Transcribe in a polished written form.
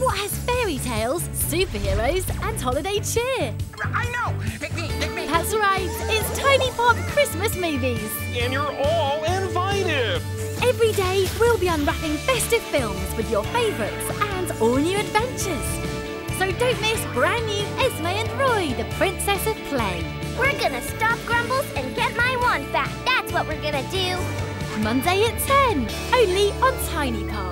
What has fairy tales, superheroes, and holiday cheer? I know! Pick me, pick me! That's right, it's Tiny Pop Christmas movies! And you're all invited! Every day, we'll be unwrapping festive films with your favourites and all new adventures. So don't miss brand new Esme and Roy, The Princess of Play. We're gonna stop grumbles and get my wand back. That's what we're gonna do. Monday at 10, only on Tiny Pop.